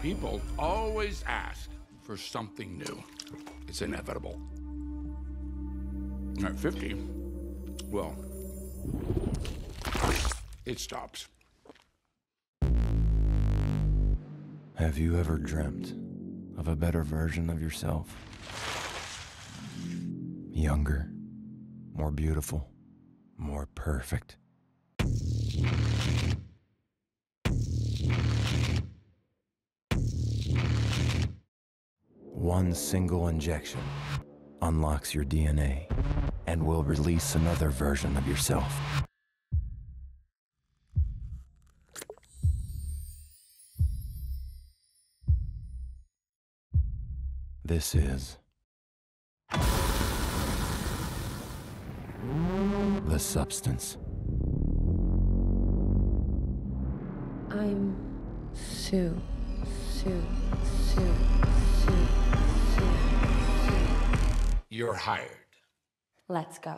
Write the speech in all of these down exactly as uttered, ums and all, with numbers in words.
People always ask for something new. It's inevitable. At fifty, well, it stops. Have you ever dreamt of a better version of yourself? Younger, more beautiful, more perfect. One single injection unlocks your D N A and will release another version of yourself. This is The Substance. I'm Sue, Sue, Sue, Sue, Sue, Sue. You're hired. Let's go.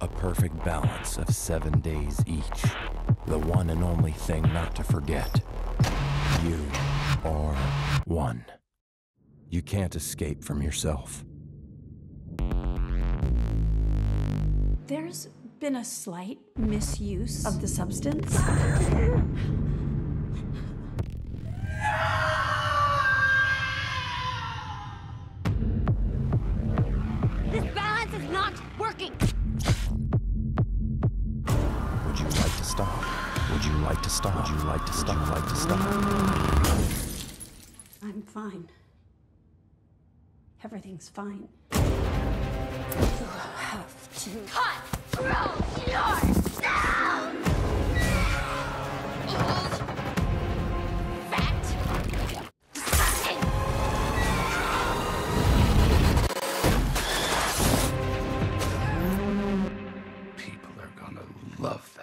A perfect balance of seven days each. The one and only thing not to forget. You are one. You can't escape from yourself. There's been a slight misuse of the substance. This balance is not working. Would you like to stop? Would you like to stop? Would you like to stop? Would you like to stop? I'm fine. Everything's fine. You have to cut through yourself! Old, fat, disgusting. People are gonna love this.